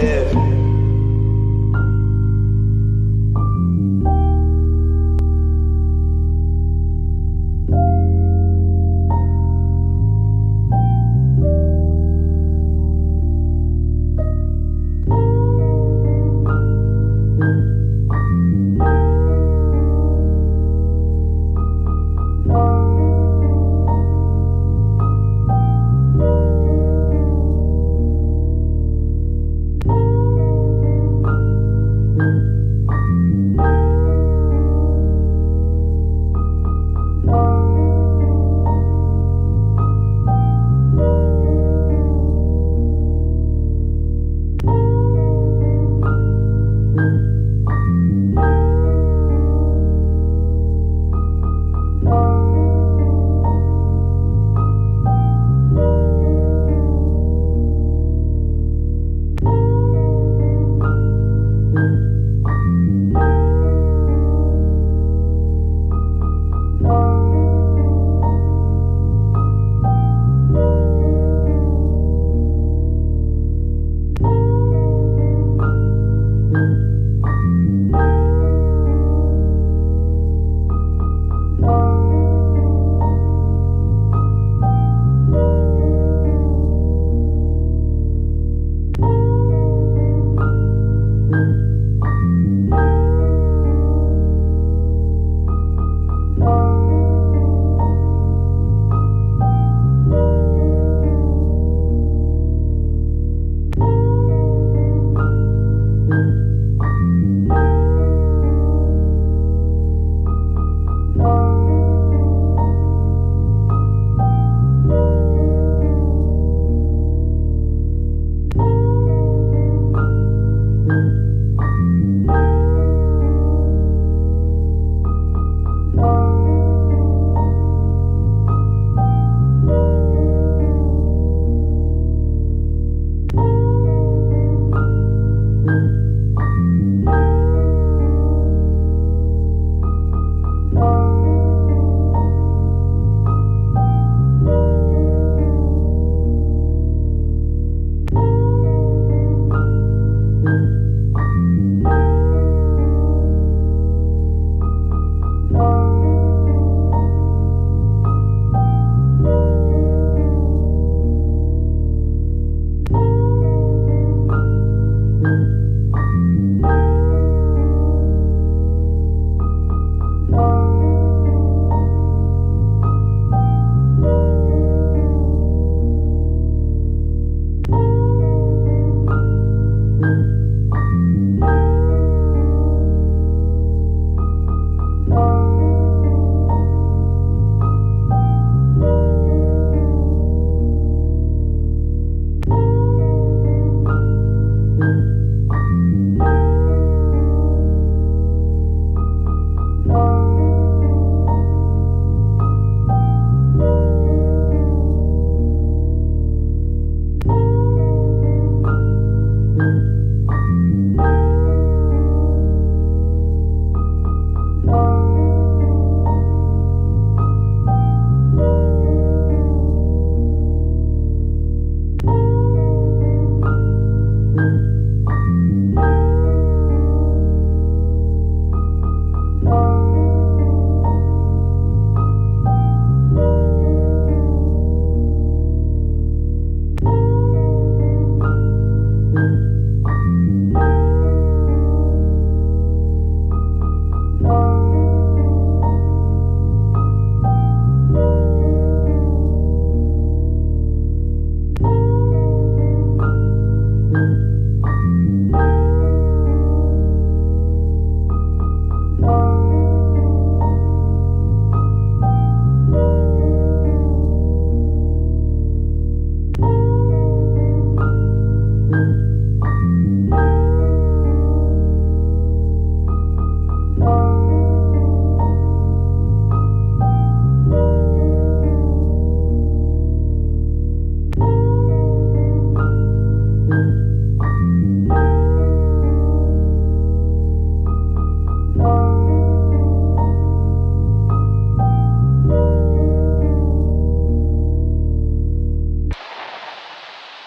live.